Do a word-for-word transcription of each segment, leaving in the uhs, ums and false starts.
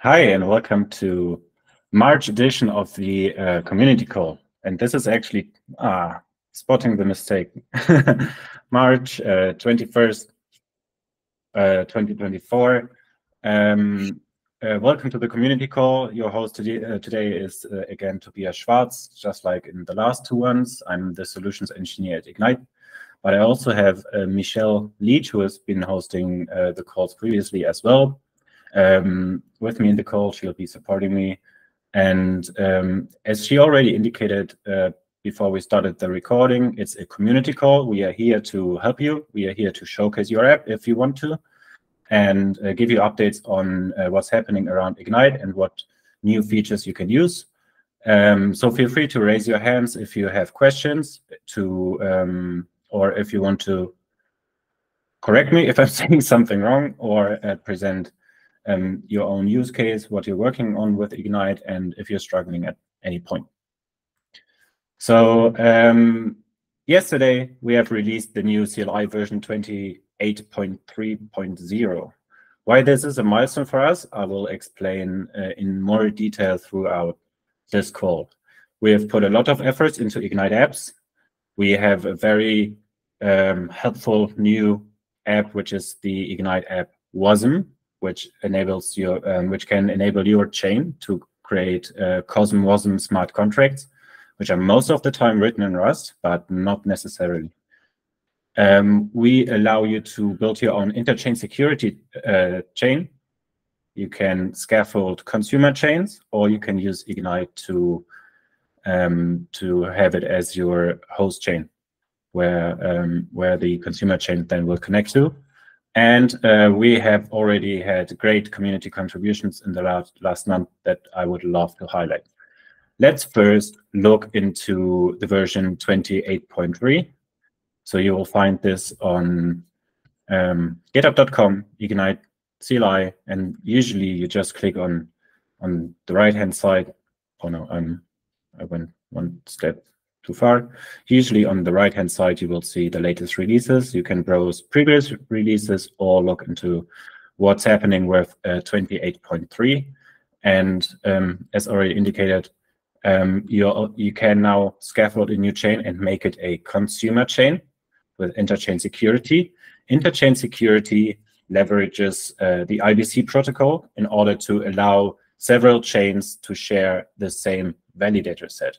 Hi, and welcome to March edition of the uh, community call. And this is actually ah, spotting the mistake. March uh, twenty-first, uh, twenty twenty-four. Um, uh, welcome to the community call. Your host today, uh, today is uh, again Tobias Schwarz. Just like in the last two ones, I'm the solutions engineer at Ignite. But I also have uh, Michelle Leach, who has been hosting uh, the calls previously as well. Um, with me in the call, she'll be supporting me. And um, as she already indicated uh, before we started the recording, it's a community call. We are here to help you. We are here to showcase your app if you want to, and uh, give you updates on uh, what's happening around Ignite and what new features you can use. Um, so feel free to raise your hands if you have questions to, um, or if you want to correct me if I'm saying something wrong, or uh, present Um, your own use case, what you're working on with Ignite, and if you're struggling at any point. So um, yesterday, we have released the new C L I version twenty-eight point three point zero. Why this is a milestone for us, I will explain uh, in more detail throughout this call. We have put a lot of efforts into Ignite apps. We have a very um, helpful new app, which is the Ignite app wasm, which enables your, um, which can enable your chain to create uh, CosmWasm smart contracts, which are most of the time written in Rust, but not necessarily. Um, we allow you to build your own interchain security uh, chain. You can scaffold consumer chains, or you can use Ignite to um, to have it as your host chain, where um, where the consumer chain then will connect to. And uh, we have already had great community contributions in the last, last month that I would love to highlight. Let's first look into the version twenty-eight point three. So you will find this on um, github dot com, Ignite C L I, and usually you just click on on the right-hand side. Oh no, I'm, I went one step too far. Usually on the right-hand side, you will see the latest releases. You can browse previous releases or look into what's happening with uh, twenty-eight point three. And um, as already indicated, um, you you can now scaffold a new chain and make it a consumer chain with interchain security. Interchain security leverages uh, the I B C protocol in order to allow several chains to share the same validator set.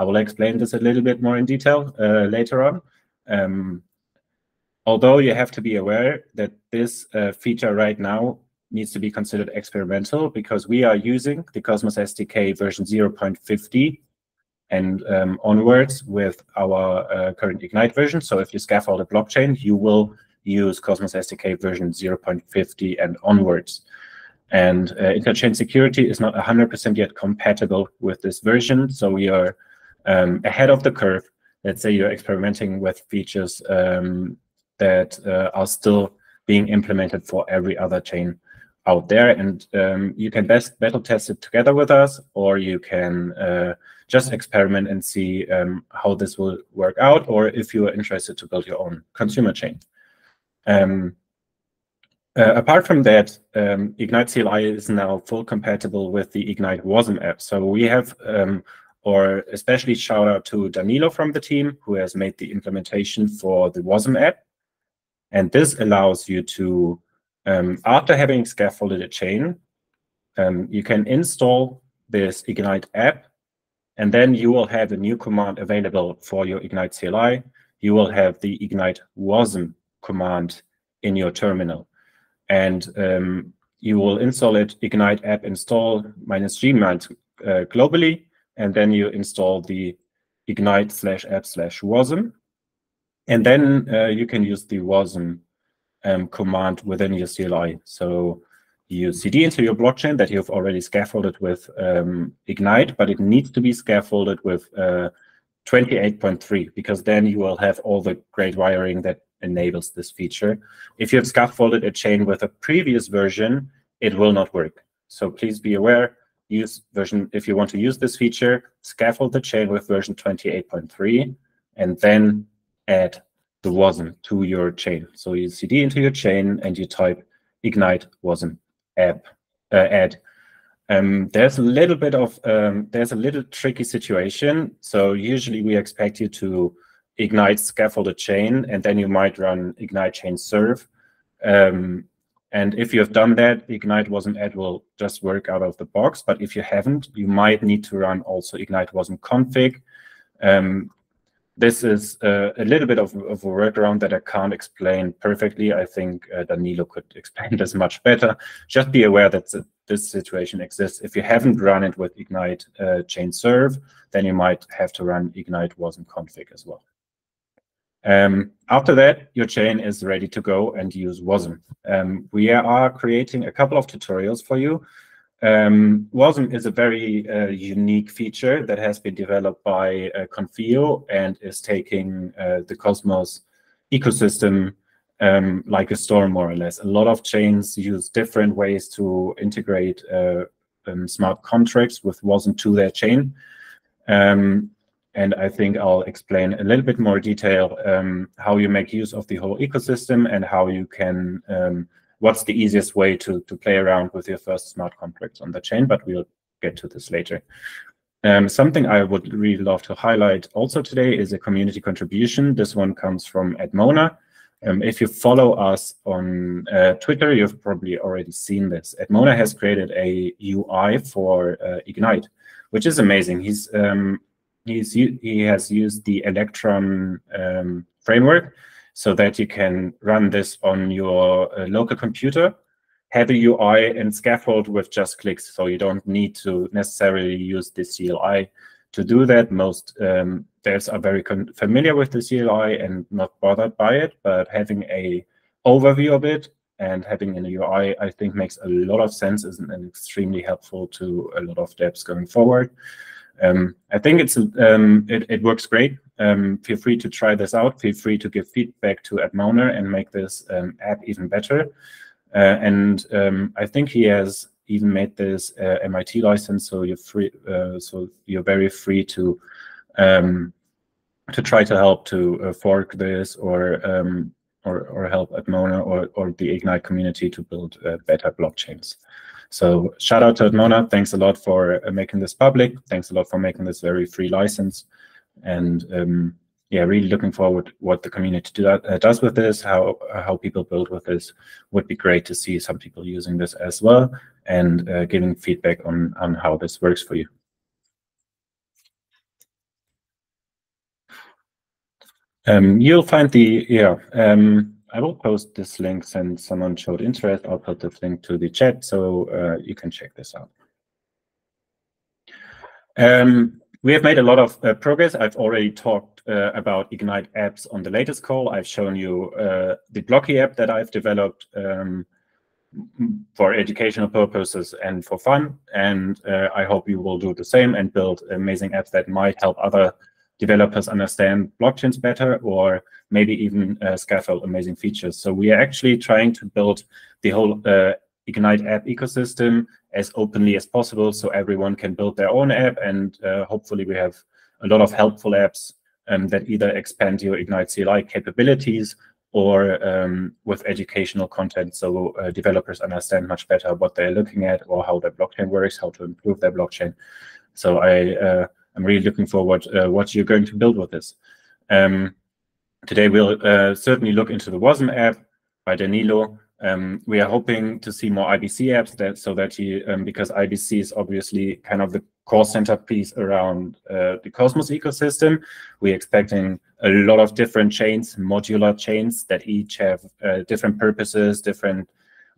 I will explain this a little bit more in detail uh, later on. Um, although you have to be aware that this uh, feature right now needs to be considered experimental, because we are using the Cosmos S D K version zero point fifty and um, onwards with our uh, current Ignite version. So if you scaffold a blockchain, you will use Cosmos S D K version zero point fifty and onwards. And uh, interchain security is not one hundred percent yet compatible with this version, so we are Um, ahead of the curve. Let's say you're experimenting with features um, that uh, are still being implemented for every other chain out there. And um, you can best battle test it together with us, or you can uh, just experiment and see um, how this will work out, or if you are interested to build your own consumer chain. Um, uh, apart from that, um, Ignite C L I is now full compatible with the Ignite wasm app. So we have um, or especially shout out to Danilo from the team, who has made the implementation for the wasm app. And this allows you to, um, after having scaffolded a chain, um, you can install this Ignite app, and then you will have a new command available for your Ignite C L I. You will have the Ignite wasm command in your terminal. And um, you will install it, Ignite app install minus G uh, globally. And then you install the ignite slash app slash wasm. And then uh, you can use the wasm um, command within your C L I. So you C D into your blockchain that you've already scaffolded with um, Ignite, but it needs to be scaffolded with uh, twenty-eight point three, because then you will have all the great wiring that enables this feature. If you have scaffolded a chain with a previous version, it will not work. So please be aware. Use version, if you want to use this feature, scaffold the chain with version twenty-eight point three, and then add the wasm to your chain. So you C D into your chain and you type ignite wasm app uh, add, Um, there's a little bit of, um, there's a little tricky situation. So usually we expect you to Ignite scaffold a chain, and then you might run Ignite chain serve. Um, and if you have done that, Ignite wasm add will just work out of the box. But if you haven't, you might need to run also Ignite wasm config. Um, this is uh, a little bit of, of a workaround that I can't explain perfectly. I think uh, Danilo could explain this much better. Just be aware that the, this situation exists. If you haven't run it with Ignite uh, chain serve, then you might have to run Ignite wasm config as well. Um, after that, your chain is ready to go and use wasm. Um, we are creating a couple of tutorials for you. Um, wasm is a very uh, unique feature that has been developed by uh, Confio and is taking uh, the Cosmos ecosystem um, like a storm, more or less. A lot of chains use different ways to integrate uh, um, smart contracts with wasm to their chain. Um, And I think I'll explain a little bit more detail um, how you make use of the whole ecosystem and how you can, um, what's the easiest way to, to play around with your first smart contracts on the chain, but we'll get to this later. Um, something I would really love to highlight also today is a community contribution. This one comes from Edmona. Um, if you follow us on uh, Twitter, you've probably already seen this. Edmona has created a U I for uh, Ignite, which is amazing. He's um, He's, he has used the Electron um, framework so that you can run this on your uh, local computer, have a U I and scaffold with just clicks. So you don't need to necessarily use the C L I to do that. Most um, devs are very familiar with the C L I and not bothered by it, but having an overview of it and having a U I, I think, makes a lot of sense and extremely helpful to a lot of devs going forward. Um, I think it's um, it, it works great. Um, feel free to try this out. Feel free to give feedback to Edmona and make this um, app even better. Uh, and um, I think he has even made this uh, M I T license, so you're free. Uh, so you're very free to um, to try to help to uh, fork this or um, or or help Edmona or or the Ignite community to build uh, better blockchains. So shout out to Edmona. Thanks a lot for uh, making this public. Thanks a lot for making this very free license. And um, yeah, really looking forward what the community do, uh, does with this, how how people build with this. Would be great to see some people using this as well and uh, giving feedback on, on how this works for you. Um, you'll find the, yeah. Um, I will post this link since someone showed interest. I'll put the link to the chat so uh, you can check this out. Um, we have made a lot of uh, progress. I've already talked uh, about Ignite apps on the latest call. I've shown you uh, the Blocky app that I've developed um, for educational purposes and for fun. And uh, I hope you will do the same and build amazing apps that might help other developers understand blockchains better, or maybe even uh, scaffold amazing features. So we are actually trying to build the whole uh, Ignite app ecosystem as openly as possible so everyone can build their own app, and uh, hopefully we have a lot of helpful apps um, that either expand your Ignite C L I capabilities or um, with educational content, so uh, developers understand much better what they're looking at or how their blockchain works, how to improve their blockchain. So I, uh, I'm really looking forward uh, what you're going to build with this. Um, Today, we'll uh, certainly look into the wasm app by Danilo. Um, we are hoping to see more I B C apps, that, so that he, um, because I B C is obviously kind of the core centerpiece around uh, the Cosmos ecosystem. We're expecting a lot of different chains, modular chains that each have uh, different purposes, different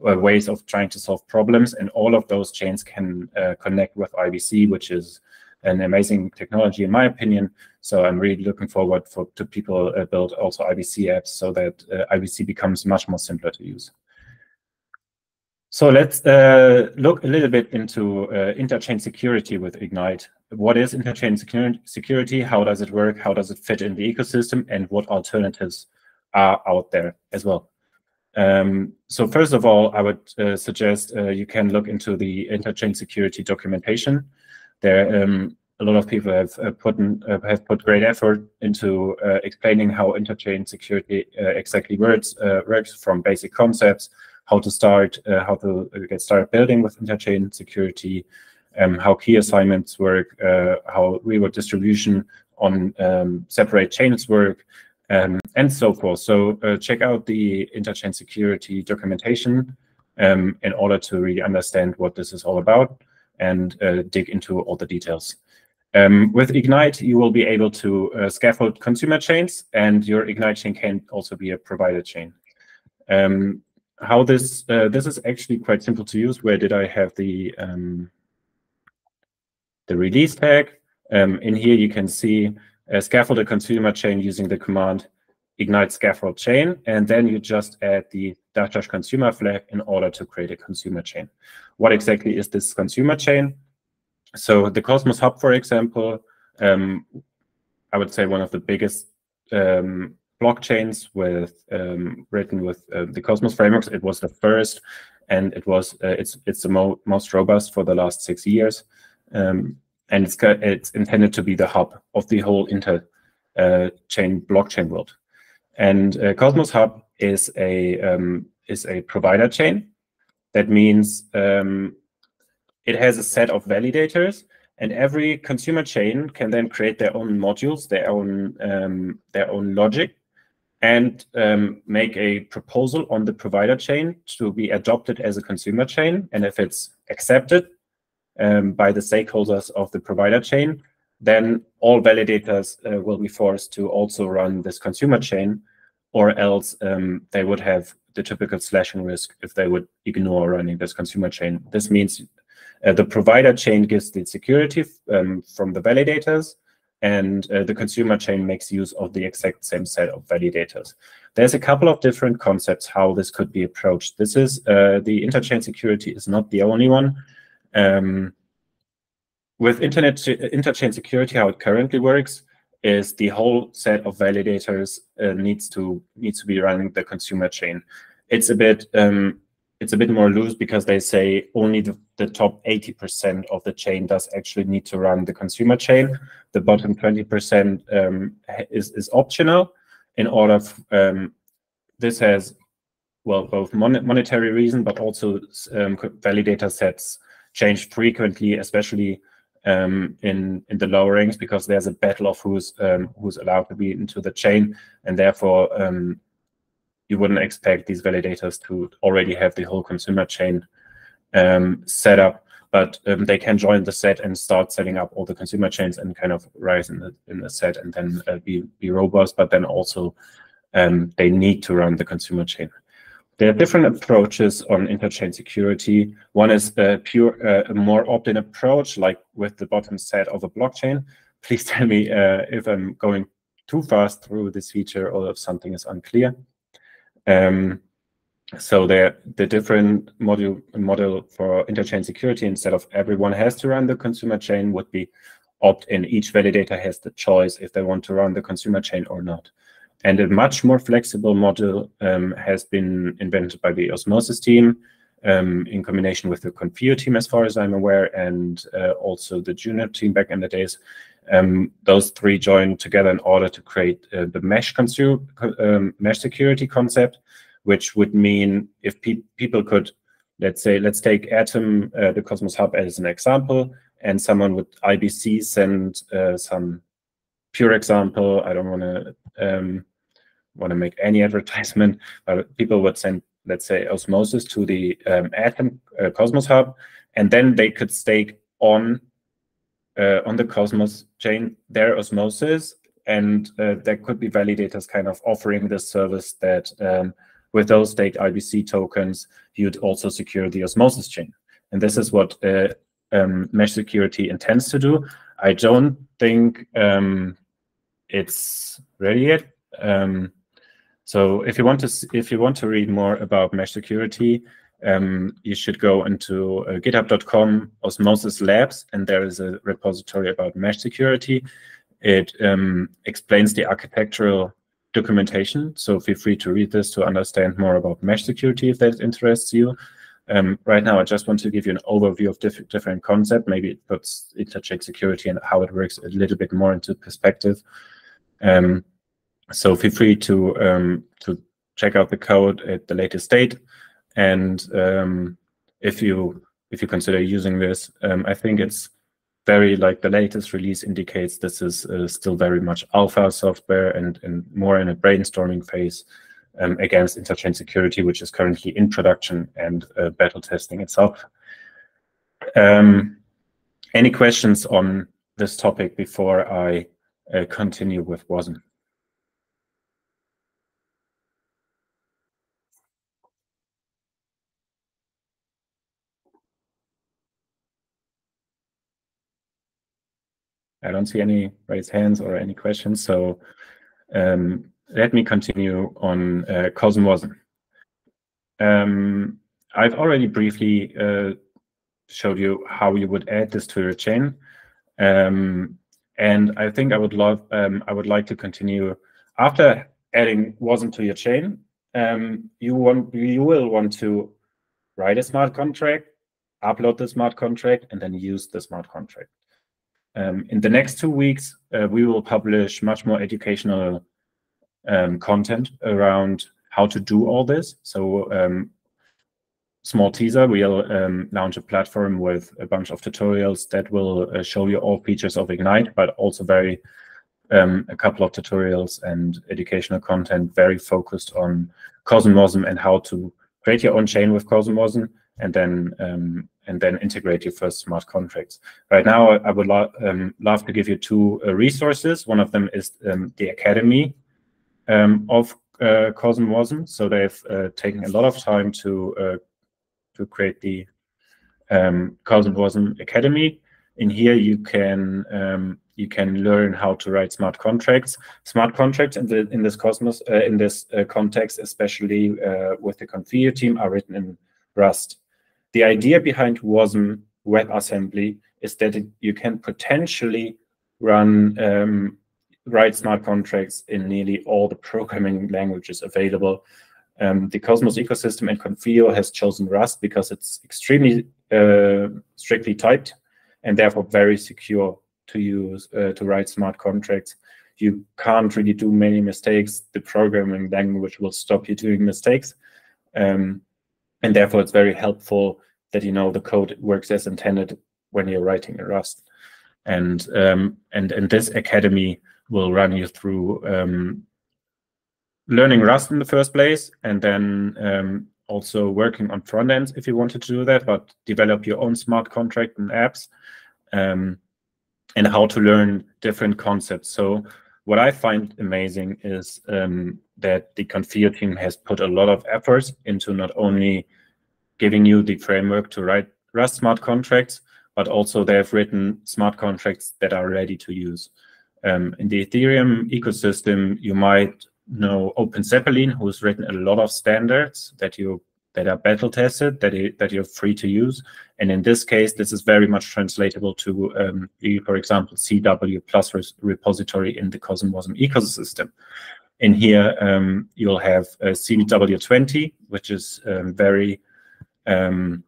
uh, ways of trying to solve problems. And all of those chains can uh, connect with I B C, which is an amazing technology, in my opinion. So I'm really looking forward for, to people uh, build also I B C apps so that uh, I B C becomes much more simpler to use. So let's uh, look a little bit into uh, interchain security with Ignite. What is interchain secu security? How does it work? How does it fit in the ecosystem? And what alternatives are out there as well? Um, so first of all, I would uh, suggest uh, you can look into the interchain security documentation. There, um, a lot of people have uh, put in, uh, have put great effort into uh, explaining how interchain security uh, exactly works, uh, works from basic concepts, how to start, uh, how to get started building with interchain security, um, how key assignments work, uh, how reward distribution on um, separate chains work, um, and so forth. So uh, check out the interchain security documentation um, in order to really understand what this is all about and uh, dig into all the details. Um, with Ignite, you will be able to uh, scaffold consumer chains, and your Ignite chain can also be a provider chain. Um, how this uh, this is actually quite simple to use. Where did I have the um, the release tag? Um, in here, you can see uh, scaffold a consumer chain using the command ignite scaffold chain, and then you just add the dash consumer flag in order to create a consumer chain. What exactly is this consumer chain? So the Cosmos Hub, for example, um, I would say one of the biggest um, blockchains with um, written with uh, the Cosmos frameworks. It was the first, and it was uh, it's it's the mo most robust for the last six years, um, and it's it's intended to be the hub of the whole inter uh, chain blockchain world. And uh, Cosmos Hub is a um, is a provider chain. That means um, it has a set of validators, and every consumer chain can then create their own modules, their own um, their own logic, and um, make a proposal on the provider chain to be adopted as a consumer chain. And if it's accepted um, by the stakeholders of the provider chain, then all validators uh, will be forced to also run this consumer chain, or else um, they would have the typical slashing risk if they would ignore running this consumer chain. This means Uh, the provider chain gives the security um, from the validators, and uh, the consumer chain makes use of the exact same set of validators. There's a couple of different concepts how this could be approached. This is uh, the interchain security is not the only one. Um, with internet interchain security, how it currently works is the whole set of validators uh, needs to needs to be running the consumer chain. It's a bit. Um, It's a bit more loose because they say only the, the top eighty percent of the chain does actually need to run the consumer chain. The bottom twenty percent um, is, is optional. In order, f um, this has, well, both mon monetary reason, but also um, validator sets change frequently, especially um, in in the lower ranks, because there's a battle of who's um, who's allowed to be into the chain, and therefore. Um, You wouldn't expect these validators to already have the whole consumer chain um, set up, but um, they can join the set and start setting up all the consumer chains and kind of rise in the in the set and then uh, be be robust. But then also um, they need to run the consumer chain. There are different approaches on interchain security. One is a pure, uh, a more opt-in approach, like with the bottom set of a blockchain. Please tell me uh, if I'm going too fast through this feature or if something is unclear. Um, so the the different module model for interchain security, instead of everyone has to run the consumer chain, would be opt-in. Each validator has the choice if they want to run the consumer chain or not. And a much more flexible model um, has been invented by the Osmosis team um, in combination with the Confio team, as far as I'm aware, and uh, also the Junior team back in the days. Um, those three joined together in order to create uh, the mesh, um, mesh security concept, which would mean if pe people could, let's say, let's take Atom, uh, the Cosmos Hub as an example, and someone would I B C send uh, some pure example. I don't want to um, want to make any advertisement, but people would send, let's say, Osmosis to the um, Atom uh, Cosmos Hub, and then they could stake on Uh, on the Cosmos chain their Osmosis, and uh, there could be validators kind of offering this service that um, with those staked I B C tokens, you'd also secure the Osmosis chain. And this is what uh, um, mesh security intends to do. I don't think um, it's ready yet. Um, so if you want to if you want to read more about mesh security, Um, you should go into uh, github dot com Osmosis Labs, and there is a repository about mesh security. It um, explains the architectural documentation, so feel free to read this to understand more about mesh security if that interests you. Um, right now, I just want to give you an overview of diff different concepts. Maybe it puts interchain security and how it works a little bit more into perspective. Um, so feel free to um, to check out the code at the latest date. And um, if you if you consider using this. Um, I think it's very, like, the latest release indicates this is uh, still very much alpha software and, and more in a brainstorming phase um, against interchain security, which is currently in production and uh, battle testing itself. Um, any questions on this topic before I uh, continue with wasm? I don't see any raised hands or any questions, so um, let me continue on uh, CosmWasm. Um, I've already briefly uh, showed you how you would add this to your chain, um, and I think I would love, um, I would like to continue after adding wasm to your chain. Um, you want, you will want to write a smart contract, upload the smart contract, and then use the smart contract. Um, in the next two weeks, uh, we will publish much more educational um, content around how to do all this. So um, small teaser, we'll um, launch a platform with a bunch of tutorials that will uh, show you all features of Ignite, but also very um, a couple of tutorials and educational content very focused on CosmWasm and how to create your own chain with CosmWasm, and then um, and then integrate your first smart contracts. Right now, I would lo um, love to give you two uh, resources. One of them is um, the Academy um, of uh, CosmWasm. So they've uh, taken a lot of time to uh, to create the um, CosmWasm Academy. In here, you can um, you can learn how to write smart contracts. Smart contracts in the in this Cosmos uh, in this uh, context, especially uh, with the Confio team, are written in Rust. The idea behind wasm WebAssembly is that it, you can potentially run um, write smart contracts in nearly all the programming languages available. Um, the Cosmos ecosystem and Confio has chosen Rust because it's extremely uh, strictly typed and therefore very secure to use uh, to write smart contracts. You can't really do many mistakes. The programming language will stop you doing mistakes. Um, And therefore, it's very helpful that you know the code works as intended when you're writing in Rust. And um, and and this academy will run you through um, learning Rust in the first place, and then um, also working on front ends if you wanted to do that, but develop your own smart contract and apps, um, and how to learn different concepts. So what I find amazing is um, that the Confio team has put a lot of efforts into not only giving you the framework to write Rust smart contracts, but also they have written smart contracts that are ready to use. Um, in the Ethereum ecosystem, you might know Open Zeppelin, who's written a lot of standards that you that are battle tested, that you, that you're free to use. And in this case, this is very much translatable to, um, for example, C W Plus repository in the CosmWasm ecosystem. In here, um, you'll have C W twenty, which is um, very um,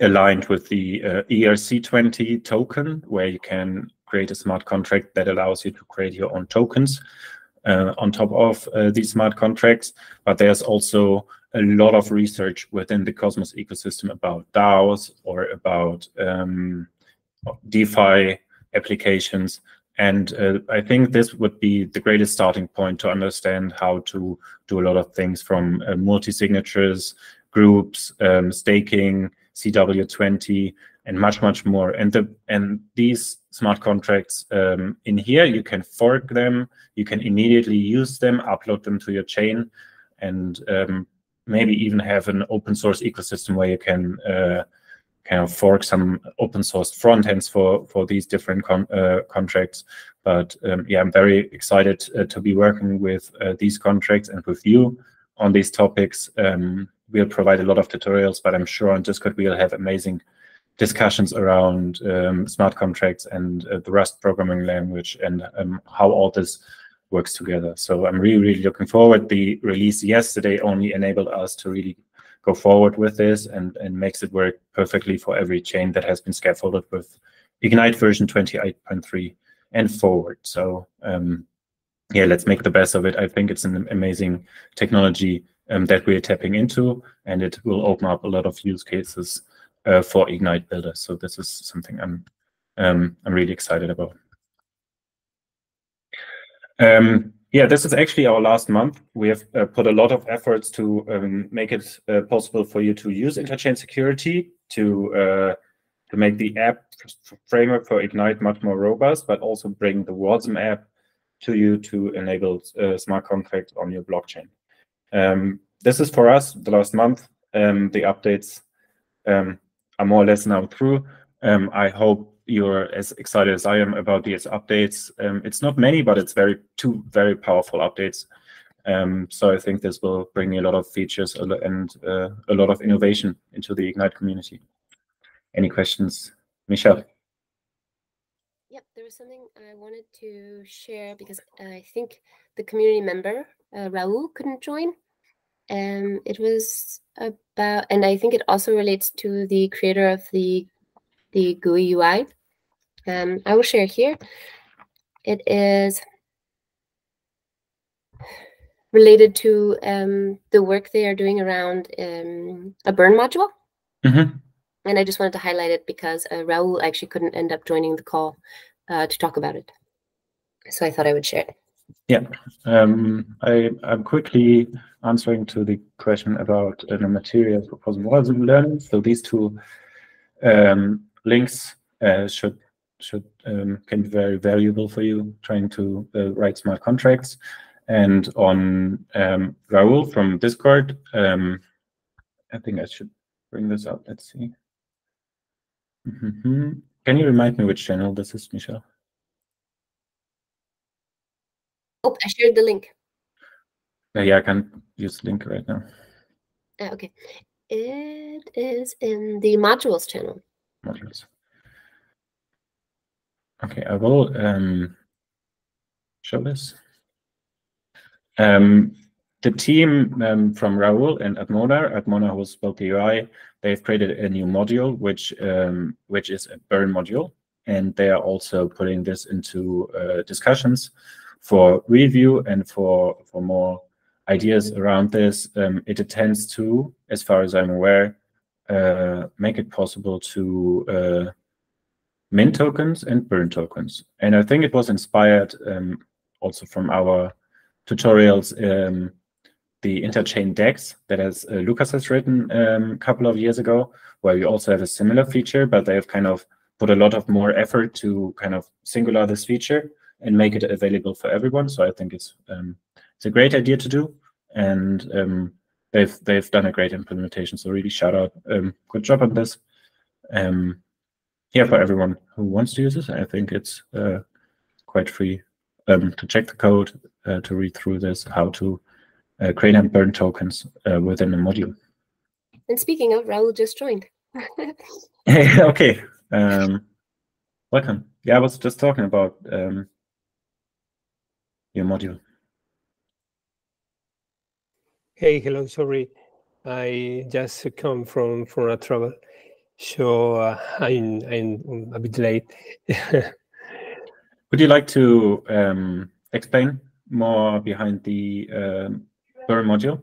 aligned with the uh, E R C twenty token, where you can create a smart contract that allows you to create your own tokens uh, on top of uh, these smart contracts. But there's also a lot of research within the Cosmos ecosystem about DAOs or about um, DeFi applications. And uh, I think this would be the greatest starting point to understand how to do a lot of things from uh, multi-signatures, groups, um, staking, C W twenty, and much, much more. And the and these smart contracts um, in here, you can fork them, you can immediately use them, upload them to your chain, and um, maybe even have an open source ecosystem where you can uh, kind of fork some open source front ends for, for these different con uh, contracts. But um, yeah, I'm very excited uh, to be working with uh, these contracts and with you on these topics. Um, we'll provide a lot of tutorials, but I'm sure on Discord we'll have amazing discussions around um, smart contracts and uh, the Rust programming language and um, how all this works together. So I'm really, really looking forward. The release yesterday only enabled us to really go forward with this and, and makes it work perfectly for every chain that has been scaffolded with Ignite version twenty-eight point three and forward. So um, yeah, let's make the best of it. I think it's an amazing technology um, that we're tapping into, and it will open up a lot of use cases uh, for Ignite builders. So this is something I'm um, I'm really excited about. Um, yeah, this is actually our last month. We have uh, put a lot of efforts to um, make it uh, possible for you to use interchain security to uh, to make the app framework for Ignite much more robust, but also bring the Wasm app to you to enable uh, smart contracts on your blockchain. Um, this is for us the last month. Um, the updates um, are more or less now through. Um, I hope you're as excited as I am about these updates. Um, it's not many, but it's very two very powerful updates. Um, so I think this will bring a lot of features and uh, a lot of innovation into the Ignite community. Any questions, Michelle? Yep, there was something I wanted to share because I think the community member uh, Raúl couldn't join. Um, it was about, and I think it also relates to the creator of the the G U I U I. Um, I will share here. It is related to um, the work they are doing around um, a burn module. Mm-hmm. And I just wanted to highlight it because uh, Raúl actually couldn't end up joining the call uh, to talk about it. So I thought I would share it. Yeah, um, I, I'm quickly answering to the question about uh, the materials for CosmWasm learning. So these two um, links uh, should should um, can be very valuable for you trying to uh, write smart contracts. And on um, Raúl from Discord, um, I think I should bring this up. Let's see. Mm-hmm. Can you remind me which channel this is, Michelle? Oh, I shared the link. Uh, yeah, I can't use the link right now. Uh, okay. It is in the modules channel. Modules. Okay, I will um, show this. Um, the team um, from Raúl and Edmona, Edmona who's built the U I, they've created a new module, which um, which is a burn module. And they are also putting this into uh, discussions for review and for for more ideas around this. Um, it intends to, as far as I'm aware, uh, make it possible to uh, mint tokens and burn tokens. And I think it was inspired um, also from our tutorials, um, the interchain DEX that has uh, Lucas has written um, a couple of years ago, where we also have a similar feature, but they have kind of put a lot of more effort to kind of singular this feature and make it available for everyone. So I think it's um, it's a great idea to do, and um, they've they've done a great implementation. So really shout out, um, good job on this. Um, yeah, for everyone who wants to use this, I think it's uh, quite free um, to check the code, uh, to read through this, how to uh, create and burn tokens uh, within a module. And speaking of, Raúl just joined. Okay, um, welcome. Yeah, I was just talking about Um, your module. Hey, hello, sorry. I just come from, from a travel, so uh, I'm, I'm a bit late. Would you like to um, explain more behind the um, burn module?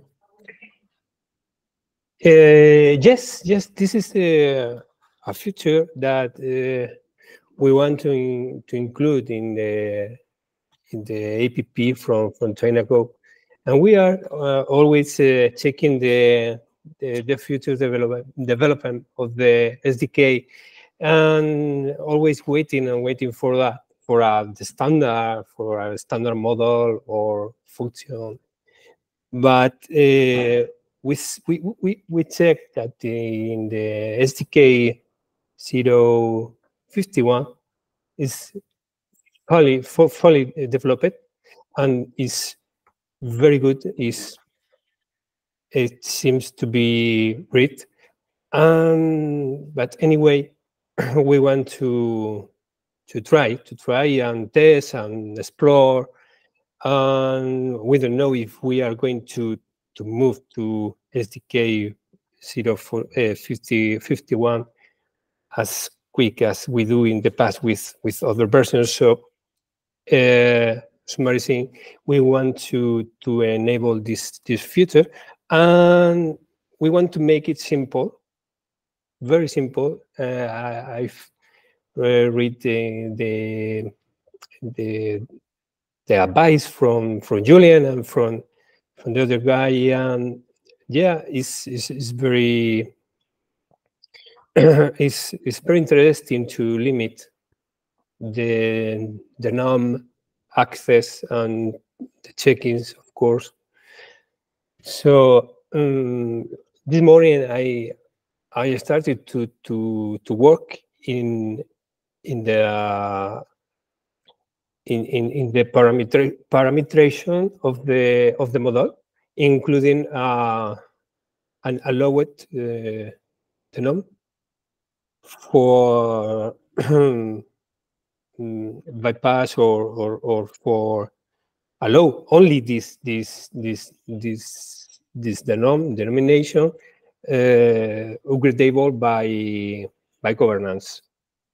Uh, yes, yes, this is uh, a feature that uh, we want to, in, to include in the in the app from from time ago, and we are uh, always uh, checking the the, the future development development of the S D K, and always waiting and waiting for that for uh, the standard for a standard model or function. But uh, we we we we check that in the S D K zero fifty-one is fully, fully developed and is very good. Is it seems to be read, um, but anyway, we want to to try to try and test and explore, and we don't know if we are going to to move to S D K zero fifty-one as quick as we do in the past with with other versions. So, Uh, summarizing, we want to to enable this this feature, and we want to make it simple very simple. Uh, I, I've uh, read the, the the the advice from from Julian and from from the other guy, and yeah, it's it's, it's very it's it's very interesting to limit the the num access and the check-ins, of course. So um, this morning I I started to to to work in in the uh, in, in in the parameter parametration of the of the model, including uh, an allowed uh, denom for bypass or, or or for allow only this this this this this denom denomination uh, upgradable by by governance.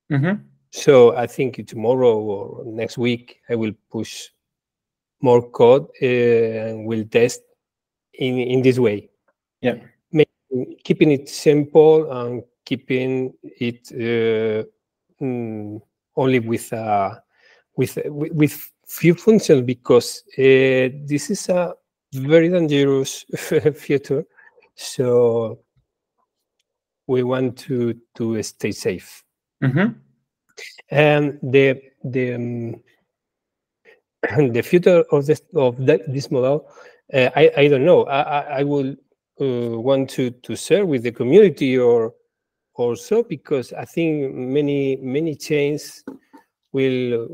Mm-hmm. So I think tomorrow or next week I will push more code uh, and will test in in this way. Yeah, making, keeping it simple and keeping it uh, mm, only with uh, with with few functions, because uh, this is a very dangerous feature. So we want to to stay safe. Mm-hmm. And the the um, the future of this of the, this model, uh, I I don't know. I I, I will uh, want to to share with the community or or so, because I think many many chains will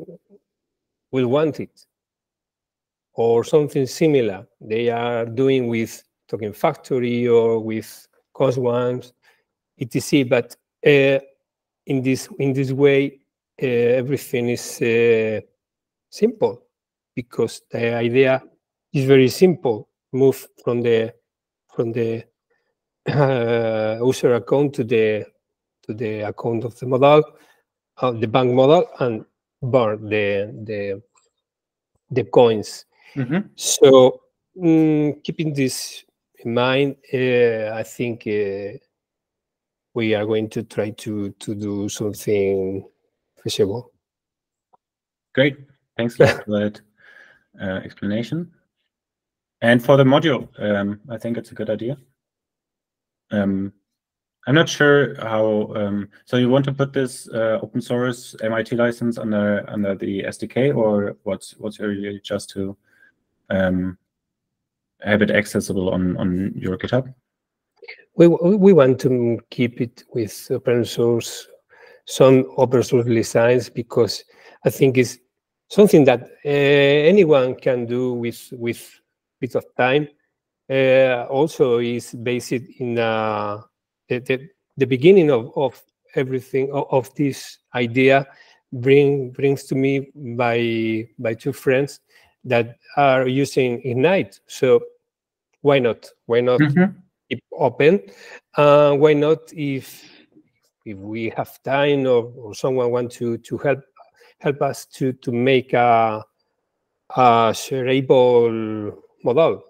will want it or something similar. They are doing with Token Factory or with CosmWasm, et cetera. But uh, in this in this way, uh, everything is uh, simple, because the idea is very simple: move from the from the uh, user account to the to the account of the model, uh, the bank model, and burn the the the coins. Mm-hmm. So mm, keeping this in mind, uh, I think uh, we are going to try to to do something feasible. Great, thanks for that uh, explanation. And for the module, um, I think it's a good idea. Um, I'm not sure how. Um, so you want to put this uh, open source M I T license under under the S D K, or what's what's really just to um, have it accessible on on your GitHub? We we want to keep it with open source, some open source designs, because I think it's something that uh, anyone can do with with bit of time. Uh, also, is based in uh, the, the the beginning of of everything of, of this idea bring brings to me by by two friends that are using Ignite. So why not? Why not mm-hmm. keep open? Uh, why not if if we have time or, or someone want to to help help us to to make a, a shareable model.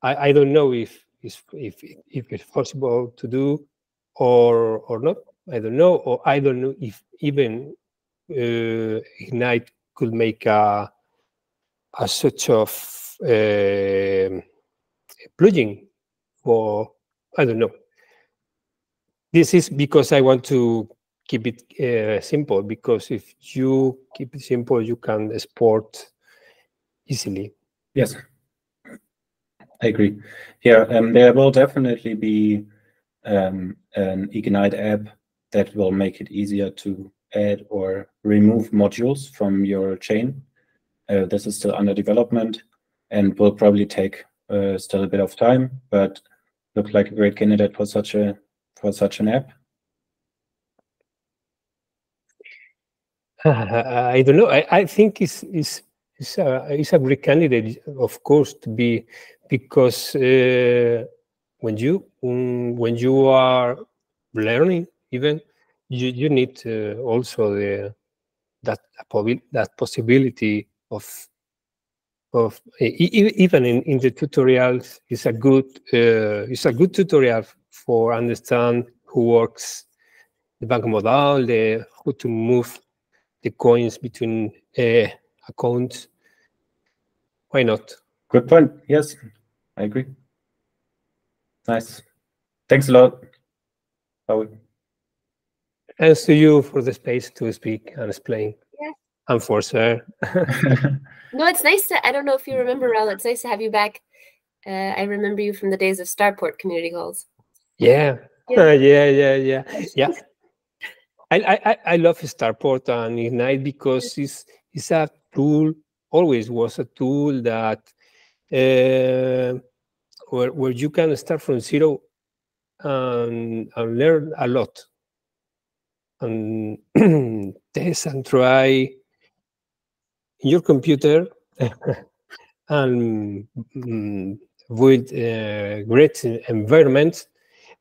I, I don't know if, if if if it's possible to do or or not. I don't know, or I don't know if even uh, Ignite could make a a such of uh, plugin for, I don't know. This is because I want to keep it uh, simple, because if you keep it simple, you can export easily. Yes. I agree. Yeah, um, there will definitely be um, an Ignite app that will make it easier to add or remove modules from your chain. Uh, this is still under development and will probably take uh, still a bit of time, but looks like a great candidate for such a for such an app. Uh, I don't know. I, I think it's it's it's a it's a great candidate, of course, to be. Because uh, when you um, when you are learning, even you you need uh, also the that that possibility of of uh, even in, in the tutorials is a good uh, it's a good tutorial for understand who works the bank modal, the who to move the coins between uh, accounts. Why not? Good point. Yes, I agree. Nice. Thanks a lot, Raúl. Thanks to you for the space to speak and explain. Yeah. And for sure. No, it's nice to, I don't know if you remember, Raúl, it's nice to have you back. Uh, I remember you from the days of Starport community calls. Yeah. Yeah, uh, yeah, yeah, yeah. yeah. I, I, I love Starport and Ignite because it's, it's a tool, always was a tool that uh, where, where you can start from zero and, and learn a lot. And test and try your computer and um, with uh, great environments.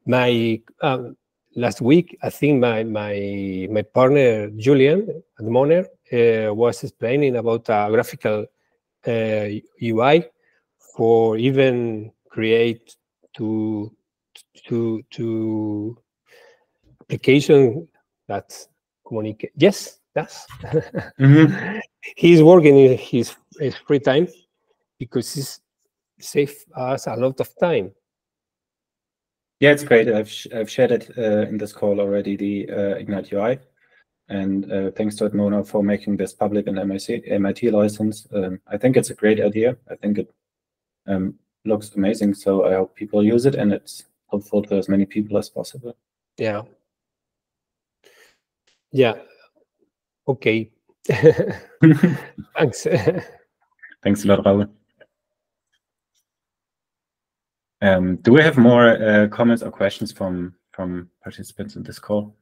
My um, last week, I think my my my partner Julian Edmona uh, was explaining about a graphical uh, U I for even create to to to application. That's communicate. Yes, that's. Mm-hmm. He's working in his, his free time because he's saved us a lot of time. Yeah, it's great. I've sh I've shared it uh, in this call already. The uh, Ignite U I, and uh, thanks to Edmona for making this public and M I T license. Um, I think it's a great idea. I think it um, looks amazing. So I hope people use it, and it's helpful to as many people as possible. Yeah. Yeah. Okay. Thanks. Thanks a lot, Raúl. Um, do we have more uh, comments or questions from from participants in this call?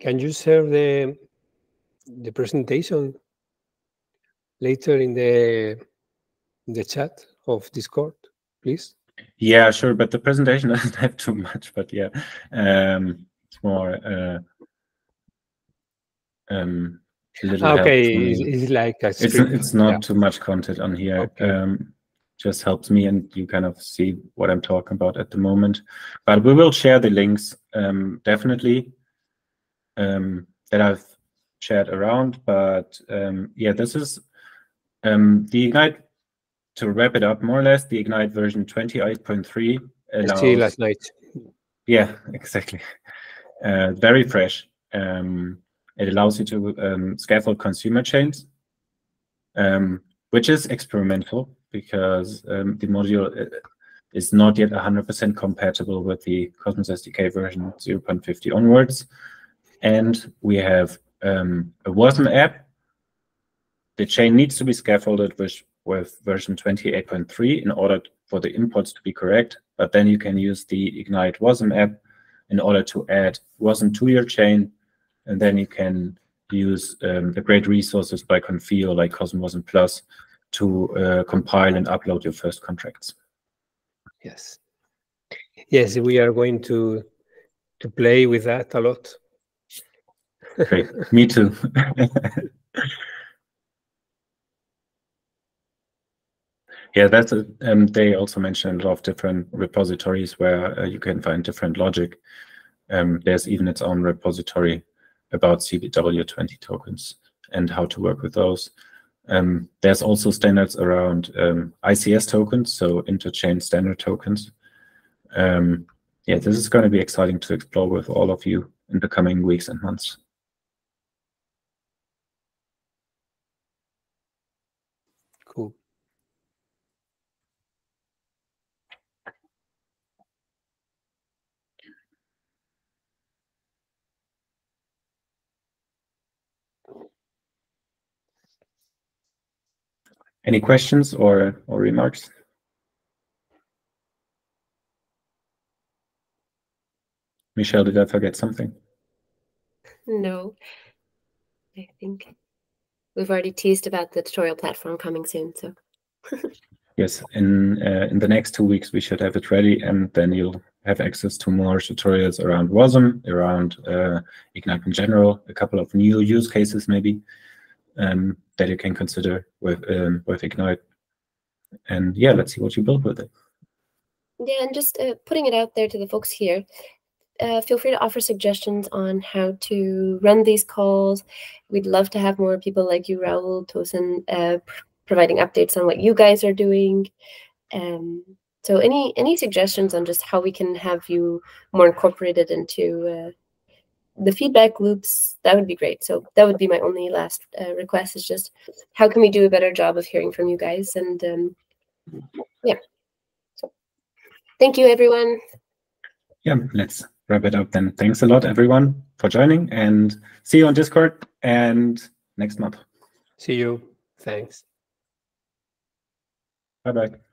Can you share the the presentation later in the the chat of Discord, please? Yeah, sure, but the presentation doesn't have too much, but yeah, um, it's more uh, um, a little. Okay, it's like a it's, it's not yeah. too much content on here. Okay. Um, just helps me, and you kind of see what I'm talking about at the moment. But we will share the links um, definitely um, that I've shared around. But um, yeah, this is um, the Ignite. To wrap it up, more or less, the Ignite version twenty-eight point three allows... See last night. Yeah, exactly. Uh, very fresh. Um, it allows you to um, scaffold consumer chains, um, which is experimental because um, the module is not yet one hundred percent compatible with the Cosmos S D K version zero point fifty onwards. And we have um, a wasm app. The chain needs to be scaffolded, which with version twenty-eight point three in order for the imports to be correct, but then you can use the Ignite wasm app in order to add wasm to your chain, and then you can use um, the great resources by Confio like CosmWasm Plus to uh, compile and upload your first contracts. Yes, yes, we are going to to play with that a lot. Great, me too. Yeah, that's a, um, they also mentioned a lot of different repositories where uh, you can find different logic. Um, there's even its own repository about C W twenty tokens and how to work with those. Um, there's also standards around um, I C S tokens, so interchain standard tokens. Um, yeah, this is going to be exciting to explore with all of you in the coming weeks and months. Cool. Any questions or, or remarks? Michelle, did I forget something? No, I think we've already teased about the tutorial platform coming soon. So yes, in uh, in the next two weeks we should have it ready, and then you'll have access to more tutorials around wasm, around uh, Ignite in general, a couple of new use cases maybe. um, that you can consider with um, with Ignite. And yeah, let's see what you build with it. Yeah, and just uh, putting it out there to the folks here, uh, feel free to offer suggestions on how to run these calls. We'd love to have more people like you, Raúl, Tosin, uh, pr providing updates on what you guys are doing. Um, so any any suggestions on just how we can have you more incorporated into uh, the feedback loops, that would be great. So that would be my only last uh, request, is just how can we do a better job of hearing from you guys? And um, yeah, so thank you, everyone. Yeah, let's wrap it up then. Thanks a lot, everyone, for joining, and see you on Discord and next month. See you. Thanks. Bye-bye.